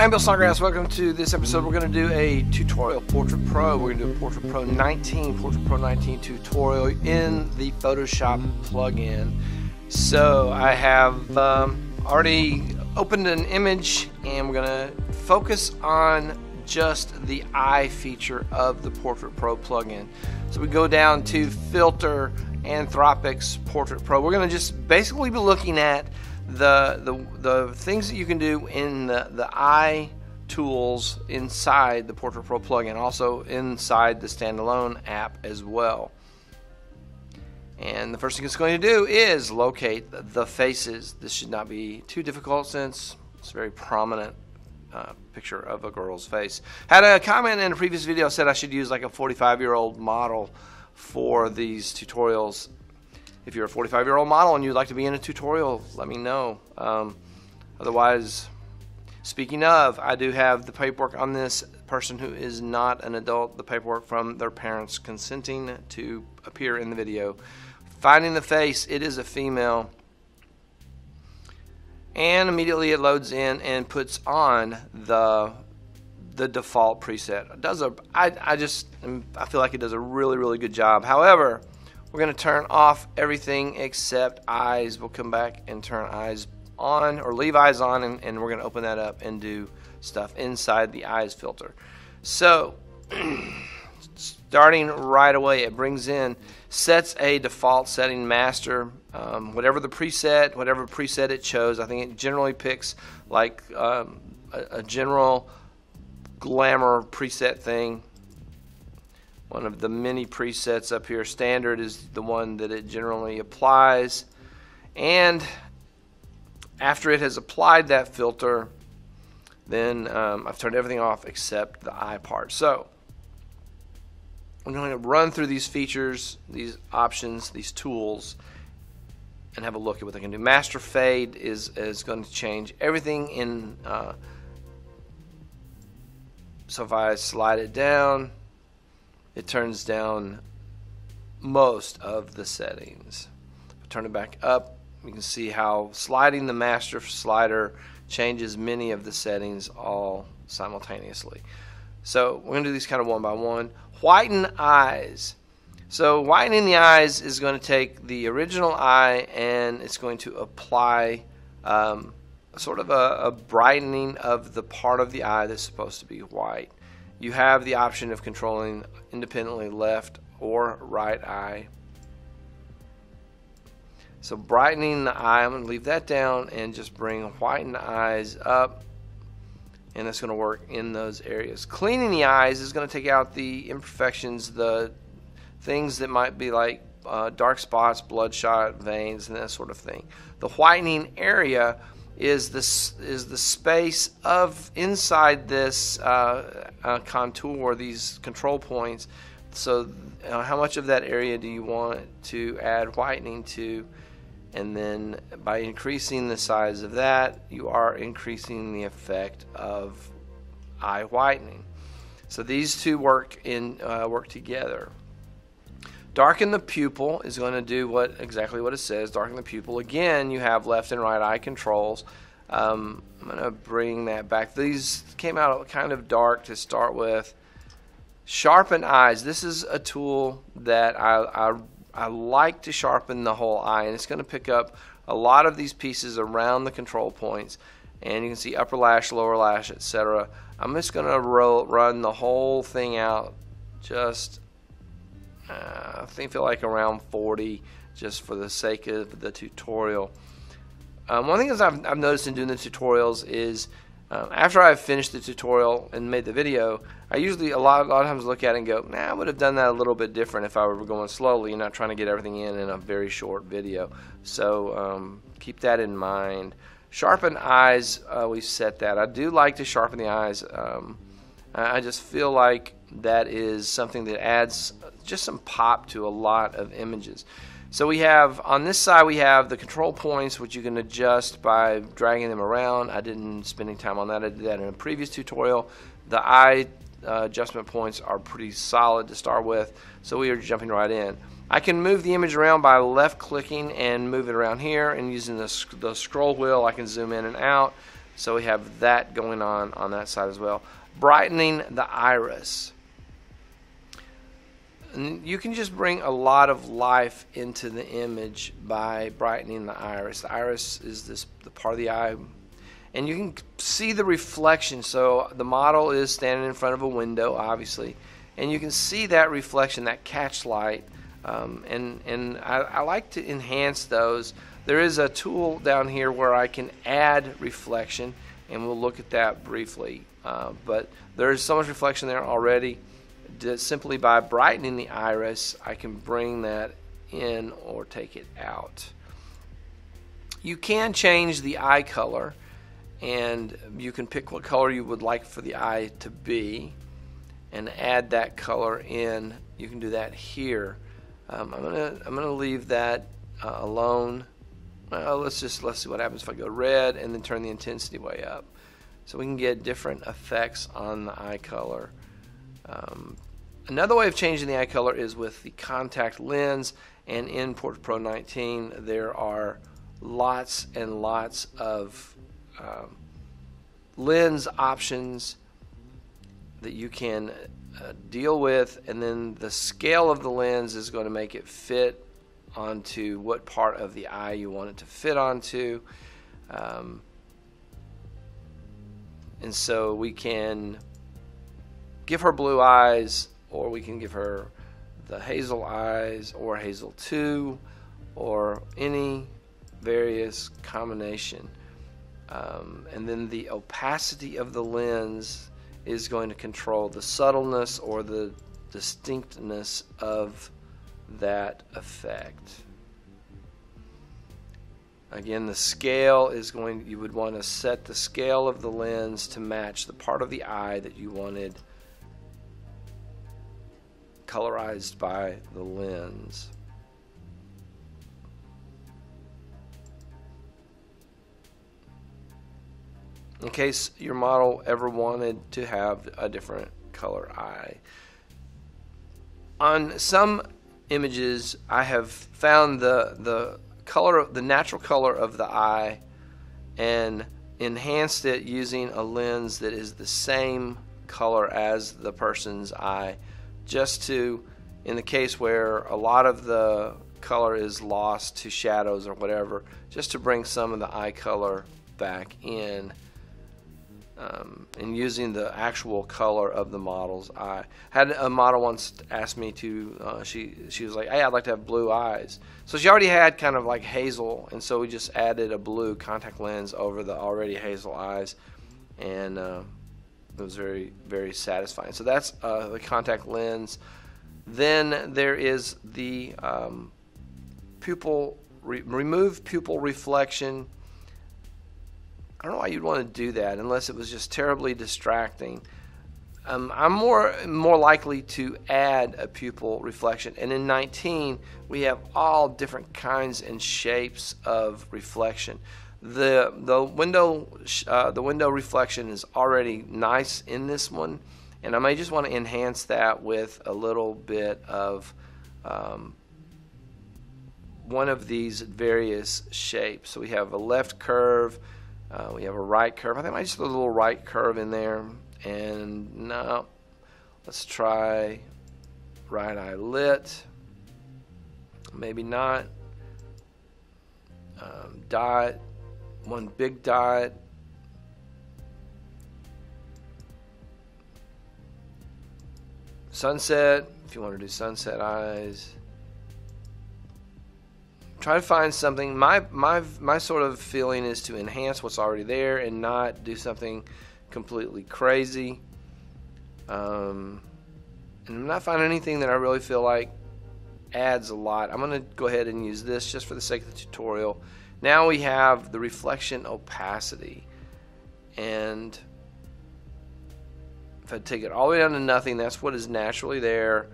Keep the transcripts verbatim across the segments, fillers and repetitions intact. I'm Bill Snodgrass. Welcome to this episode. We're going to do a tutorial, Portrait Pro. We're going to do a Portrait Pro nineteen, Portrait Pro nineteen tutorial in the Photoshop plugin. So I have um, already opened an image, and we're going to focus on just the eye feature of the Portrait Pro plugin. So we go down to Filter, Anthropics, Portrait Pro. We're going to just basically be looking at The, the the things that you can do in the, the eye tools inside the Portrait Pro plugin, also inside the standalone app as well. And the first thing it's going to do is locate the faces. This should not be too difficult since it's a very prominent uh, picture of a girl's face. Had a comment in a previous video said I should use like a forty-five year old model for these tutorials. If you're a forty-five year old model and you'd like to be in a tutorial, let me know. Um, otherwise, speaking of, I do have the paperwork on this person who is not an adult, the paperwork from their parents consenting to appear in the video. Finding the face, it is a female. And immediately it loads in and puts on the the default preset. It does a, I, I just, I feel like it does a really, really good job. However, we're going to turn off everything except eyes. We'll come back and turn eyes on, or leave eyes on, and, and we're going to open that up and do stuff inside the eyes filter. So starting right away, it brings in, sets a default setting master, um, whatever the preset, whatever preset it chose. I think it generally picks like um, a, a general glamour preset thing. One of the many presets up here. Standard is the one that it generally applies. And after it has applied that filter, then um, I've turned everything off except the eye part. So I'm going to run through these features, these options, these tools, and have a look at what they can do. Master Fade is, is going to change everything in. Uh, so if I slide it down, it turns down most of the settings. Turn it back up. You can see how sliding the master slider changes many of the settings all simultaneously. So we're going to do these kind of one by one. Whiten eyes. So whitening the eyes is going to take the original eye and it's going to apply um, sort of a, a brightening of the part of the eye that's supposed to be white. You have the option of controlling independently left or right eye. So brightening the eye, I'm going to leave that down and just bring whiten the eyes up, and that's going to work in those areas. Cleaning the eyes is going to take out the imperfections, the things that might be like uh, dark spots, bloodshot veins, and that sort of thing. The whitening area is this is the space of inside this uh, uh, contour, these control points. So uh, how much of that area do you want to add whitening to? And then by increasing the size of that, you are increasing the effect of eye whitening. So these two work in uh, work together. Darken the pupil is going to do what exactly what it says. Darken the pupil. Again, you have left and right eye controls. Um, I'm going to bring that back. These came out kind of dark to start with. Sharpen eyes. This is a tool that I, I, I like to sharpen the whole eye, and it's going to pick up a lot of these pieces around the control points. And you can see upper lash, lower lash, et cetera. I'm just going to roll, run the whole thing out just Uh, I think feel like around forty, just for the sake of the tutorial. Um, one thing is I've, I've noticed in doing the tutorials is um, after I've finished the tutorial and made the video, I usually a lot, a lot of times look at it and go, nah, I would have done that a little bit different if I were going slowly and not trying to get everything in in a very short video. So um, keep that in mind. Sharpen eyes, uh, we set that. I do like to sharpen the eyes. Um, I just feel like that is something that adds just some pop to a lot of images. So we have on this side we have the control points, which you can adjust by dragging them around. I didn't spend any time on that. I did that in a previous tutorial. The eye uh, adjustment points are pretty solid to start with, so we are jumping right in. I can move the image around by left clicking and move it around here, and using the, the scroll wheel I can zoom in and out. So we have that going on on that side as well. Brightening the iris. And you can just bring a lot of life into the image by brightening the iris. The iris is this the part of the eye, and you can see the reflection. So the model is standing in front of a window, obviously, and you can see that reflection, that catch light. Um, and and I, I like to enhance those. There is a tool down here where I can add reflection, and we'll look at that briefly. Uh, but there's so much reflection there already. Just simply by brightening the iris, I can bring that in or take it out. You can change the eye color, and you can pick what color you would like for the eye to be and add that color in. You can do that here. Um, I'm gonna I'm gonna leave that uh, alone. Well, let's just let's see what happens if I go red and then turn the intensity way up, so we can get different effects on the eye color. Um, another way of changing the eye color is with the contact lens, and in Portrait Pro nineteen there are lots and lots of um, lens options that you can Uh, deal with, and then the scale of the lens is going to make it fit onto what part of the eye you want it to fit onto, um, and so we can give her blue eyes, or we can give her the hazel eyes, or hazel two, or any various combination, um, and then the opacity of the lens is going to control the subtleness or the distinctness of that effect. Again, the scale is going, you would want to set the scale of the lens to match the part of the eye that you wanted colorized by the lens. In case your model ever wanted to have a different color eye. On some images, I have found the the color, the natural color of the eye, and enhanced it using a lens that is the same color as the person's eye, just to, in the case where a lot of the color is lost to shadows or whatever, just to bring some of the eye color back in. Um, and using the actual color of the model's eye. I had a model once asked me to, uh, she, she was like, hey, I'd like to have blue eyes. So she already had kind of like hazel, and so we just added a blue contact lens over the already hazel eyes, and uh, it was very, very satisfying. So that's uh, the contact lens. Then there is the um, pupil, re remove pupil reflection. I don't know why you'd want to do that unless it was just terribly distracting. Um, I'm more more likely to add a pupil reflection. And in nineteen, we have all different kinds and shapes of reflection. The the window uh, the window reflection is already nice in this one, and I may just want to enhance that with a little bit of um, one of these various shapes. So we have a left curve. Uh, we have a right curve. I think I just throw a little right curve in there. And no, let's try right eye lit. Maybe not. Um, dot, one big dot. Sunset, if you want to do sunset eyes. Try to find something. My my my sort of feeling is to enhance what's already there and not do something completely crazy. Um, and I'm not finding anything that I really feel like adds a lot. I'm going to go ahead and use this just for the sake of the tutorial. Now we have the reflection opacity, and if I take it all the way down to nothing, that's what is naturally there.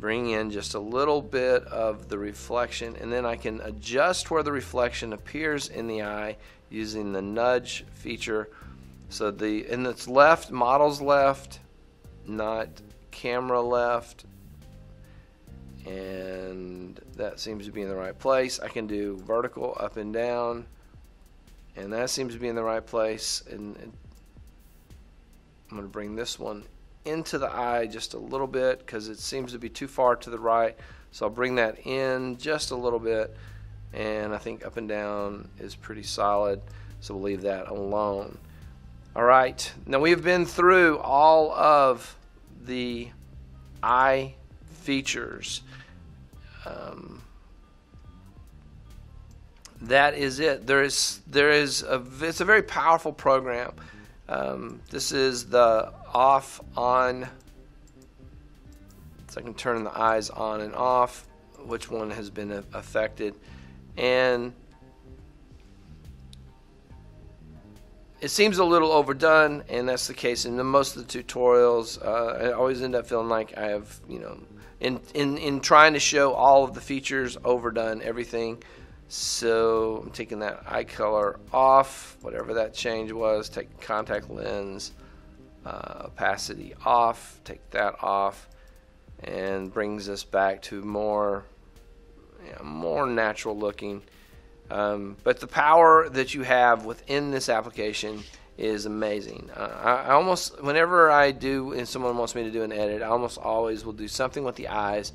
Bring in just a little bit of the reflection, and then I can adjust where the reflection appears in the eye using the nudge feature. So the and it's left, model's left, not camera left, and that seems to be in the right place. I can do vertical, up and down, and that seems to be in the right place. And, and I'm going to bring this one into the eye just a little bit because it seems to be too far to the right. So I'll bring that in just a little bit, and I think up and down is pretty solid, so we'll leave that alone. All right, now we have been through all of the eye features. Um, that is it. There is there is a it's a very powerful program. Um, this is the off on. So I can turn the eyes on and off, which one has been affected, and it seems a little overdone, and that's the case in the, most of the tutorials. Uh, I always end up feeling like I have, you know, in in in trying to show all of the features, overdone everything. So I'm taking that eye color off, whatever that change was. Take contact lens uh, opacity off. Take that off. And brings us back to more, you know, more natural looking. Um, but the power that you have within this application is amazing. Uh, I, I almost, whenever I do, and someone wants me to do an edit, I almost always will do something with the eyes.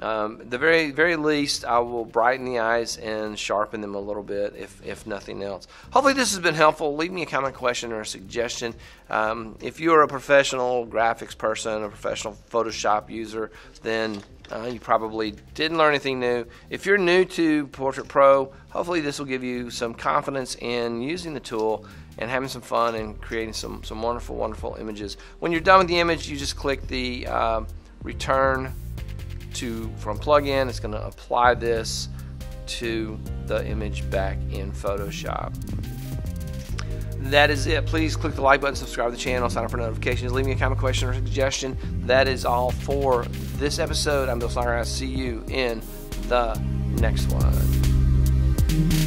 Um, the very, very least, I will brighten the eyes and sharpen them a little bit, if, if nothing else. Hopefully this has been helpful. Leave me a comment, question, or a suggestion. Um, if you're a professional graphics person, a professional Photoshop user, then uh, you probably didn't learn anything new. If you're new to Portrait Pro, hopefully this will give you some confidence in using the tool and having some fun and creating some, some wonderful, wonderful images. When you're done with the image, you just click the uh, return to from plugin. It's going to apply this to the image back in Photoshop. That is it. Please click the like button, subscribe to the channel, sign up for notifications, leave me a comment, question, or suggestion. That is all for this episode. I'm Bill Snodgrass. See you in the next one.